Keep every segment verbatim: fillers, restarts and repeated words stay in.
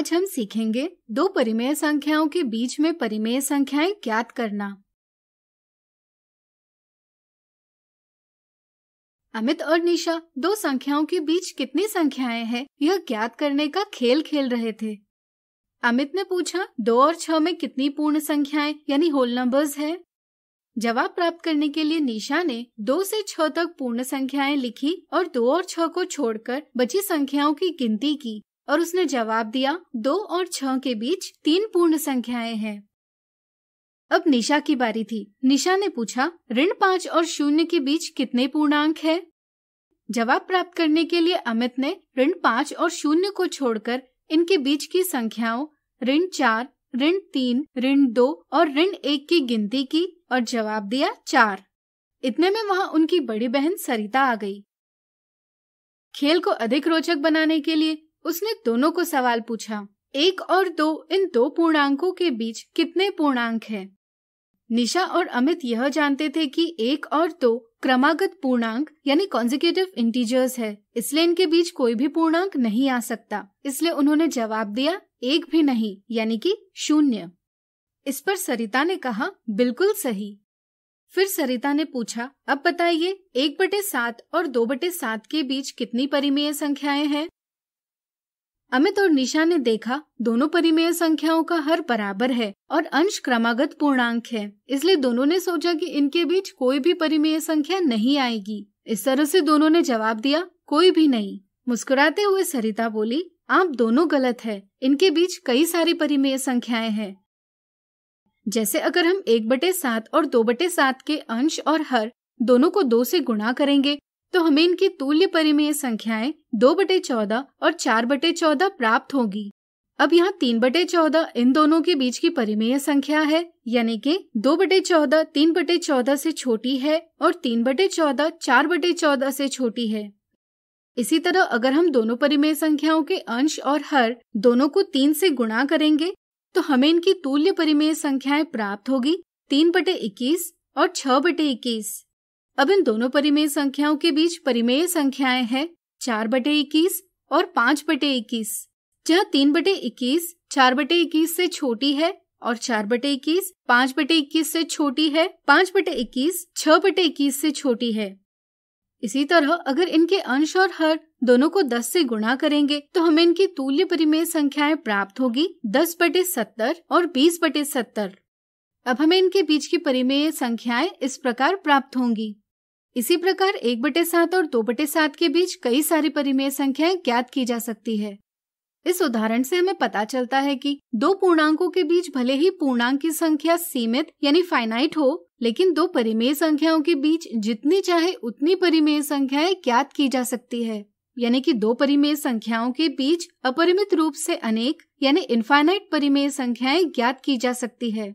आज हम सीखेंगे दो परिमेय संख्याओं के बीच में परिमेय संख्याएं ज्ञात करना। अमित और निशा दो संख्याओं के बीच कितनी संख्याएं हैं यह ज्ञात करने का खेल खेल रहे थे। अमित ने पूछा, दो और छह में कितनी पूर्ण संख्याएं यानी होल नंबर्स हैं? जवाब प्राप्त करने के लिए निशा ने दो से छह तक पूर्ण संख्याएं लिखी और दो और छह को छोड़कर बची संख्याओं की गिनती की और उसने जवाब दिया, दो और छह के बीच तीन पूर्ण संख्याएं हैं। अब निशा की बारी थी। निशा ने पूछा, ऋण पांच और शून्य के बीच कितने पूर्णांक हैं? जवाब प्राप्त करने के लिए अमित ने ऋण पांच और शून्य को छोड़कर इनके बीच की संख्याओं ऋण चार, ऋण तीन, ऋण दो और ऋण एक की गिनती की और जवाब दिया चार। इतने में वहां उनकी बड़ी बहन सरिता आ गई। खेल को अधिक रोचक बनाने के लिए उसने दोनों को सवाल पूछा, एक और दो इन दो पूर्णांकों के बीच कितने पूर्णांक हैं? निशा और अमित यह जानते थे कि एक और दो क्रमागत पूर्णांक यानी कॉन्जिक्यूटिव इंटीजर्स है, इसलिए इनके बीच कोई भी पूर्णांक नहीं आ सकता, इसलिए उन्होंने जवाब दिया एक भी नहीं यानी कि शून्य। इस पर सरिता ने कहा, बिल्कुल सही। फिर सरिता ने पूछा, अब बताइए एक बटे सात और दो बटे सात के बीच कितनी परिमेय संख्याएं हैं? अमित और निशा ने देखा दोनों परिमेय संख्याओं का हर बराबर है और अंश क्रमागत पूर्णांक है, इसलिए दोनों ने सोचा कि इनके बीच कोई भी परिमेय संख्या नहीं आएगी। इस तरह से दोनों ने जवाब दिया कोई भी नहीं। मुस्कुराते हुए सरिता बोली, आप दोनों गलत है, इनके बीच कई सारी परिमेय संख्याएं हैं। जैसे अगर हम एक बटे सात और दो बटे सात के अंश और हर दोनों को दो से गुणा करेंगे तो हमें इनकी तुल्य परिमेय संख्याएं दो बटे चौदह और चार बटे चौदह प्राप्त होगी। अब यहाँ तीन बटे चौदह इन दोनों के बीच की परिमेय संख्या है यानी कि दो बटे चौदह तीन बटे चौदह से छोटी है और तीन बटे चौदह चार बटे चौदह से छोटी है। इसी तरह अगर हम दोनों परिमेय संख्याओं के अंश और हर दोनों को तीन से गुणा करेंगे तो हमें इनकी तुल्य परिमेय संख्याएं प्राप्त होगी तीन बटे इक्कीस और छह बटे इक्कीस। अब इन दोनों परिमेय संख्याओं के बीच परिमेय संख्याएं हैं चार बटे इक्कीस और पाँच बटे इक्कीस, जहाँ तीन बटे इक्कीस चार बटे इक्कीस से छोटी है और चार बटे इक्कीस पाँच बटे इक्कीस से छोटी है, पाँच बटे इक्कीस छह बटे इक्कीस से छोटी है। इसी तरह अगर इनके अंश और हर दोनों को दस से गुणा करेंगे तो हमें इनकी तुल्य परिमेय संख्याएं प्राप्त होगी दस बटे सत्तर और बीस बटे सत्तर। अब हमें इनके बीच की परिमेय संख्याएं इस प्रकार प्राप्त होंगी। इसी प्रकार एक बटे सात और दो बटे सात के बीच कई सारी परिमेय संख्याएं ज्ञात की जा सकती है। इस उदाहरण से हमें पता चलता है कि दो पूर्णांकों के बीच भले ही पूर्णांक की संख्या सीमित यानी फाइनाइट हो, लेकिन दो परिमेय संख्याओं के बीच जितनी चाहे उतनी परिमेय संख्याएं ज्ञात की जा सकती है, यानी कि दो परिमेय संख्याओं के बीच अपरिमित रूप से अनेक यानी इनफाइनाइट परिमेय संख्याएं ज्ञात की जा सकती है।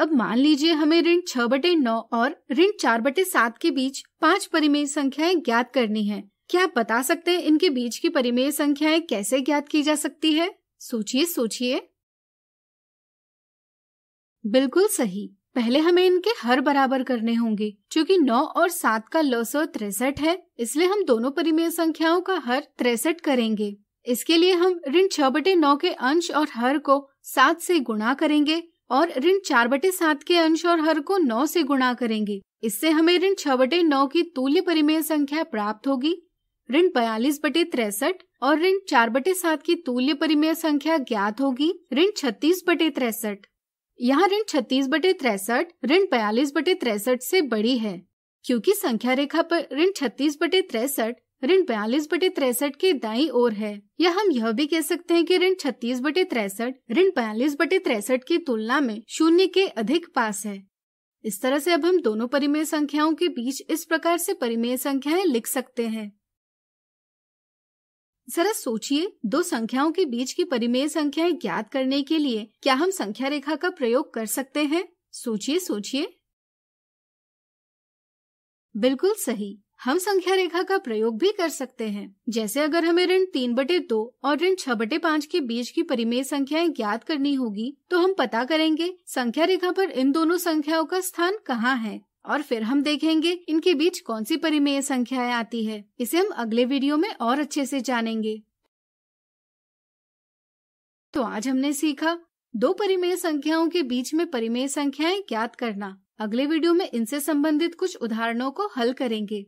अब मान लीजिए हमें ऋण छह बटे नौ और ऋण चार बटे सात के बीच पांच परिमेय संख्याएं ज्ञात करनी है। क्या आप बता सकते हैं इनके बीच की परिमेय संख्याएं कैसे ज्ञात की जा सकती है? सोचिए सोचिए। बिल्कुल सही, पहले हमें इनके हर बराबर करने होंगे। क्योंकि नौ और सात का लसा तिरसठ है, इसलिए हम दोनों परिमेय संख्याओं का हर तिरसठ करेंगे। इसके लिए हम ऋण छह बटे नौ के अंश और हर को सात से गुणा करेंगे और ऋण चार बटे सात के अंश और हर को नौ से गुणा करेंगे। इससे हमें ऋण छह बटे नौ की तुल्य परिमेय संख्या प्राप्त होगी। ऋण बयालीस बटे तिरसठ और ऋण चार बटे सात की तुल्य परिमेय संख्या ज्ञात होगी ऋण छत्तीस बटे तिरसठ। यहाँ ऋण छत्तीस बटे तिरसठ ऋण बयालीस बटे तिरसठ से बड़ी है, क्योंकि संख्या रेखा पर ऋण छत्तीस बटे तिरसठ ऋण बयालीस बटे तिरसठ के दाई ओर है। या हम यह भी कह सकते हैं कि ऋण छत्तीस बटे तिरसठ ऋण बयालीस बटे तिरसठ की तुलना में शून्य के अधिक पास है। इस तरह से अब हम दोनों परिमेय संख्याओं के बीच इस प्रकार से परिमेय संख्याएं लिख सकते हैं। जरा सोचिए, दो संख्याओं के बीच की परिमेय संख्याएं ज्ञात करने के लिए क्या हम संख्या रेखा का प्रयोग कर सकते हैं? सोचिए सोचिए। बिल्कुल सही, हम संख्या रेखा का प्रयोग भी कर सकते हैं। जैसे अगर हमें ऋण तीन बटे दो और ऋण छह बटे पाँच के बीच की परिमेय संख्याएं ज्ञात करनी होगी तो हम पता करेंगे संख्या रेखा पर इन दोनों संख्याओं का स्थान कहाँ है और फिर हम देखेंगे इनके बीच कौन सी परिमेय संख्याएं आती है। इसे हम अगले वीडियो में और अच्छे से जानेंगे। तो आज हमने सीखा दो परिमेय संख्याओं के बीच में परिमेय संख्याएं ज्ञात करना। अगले वीडियो में इनसे संबंधित कुछ उदाहरणों को हल करेंगे।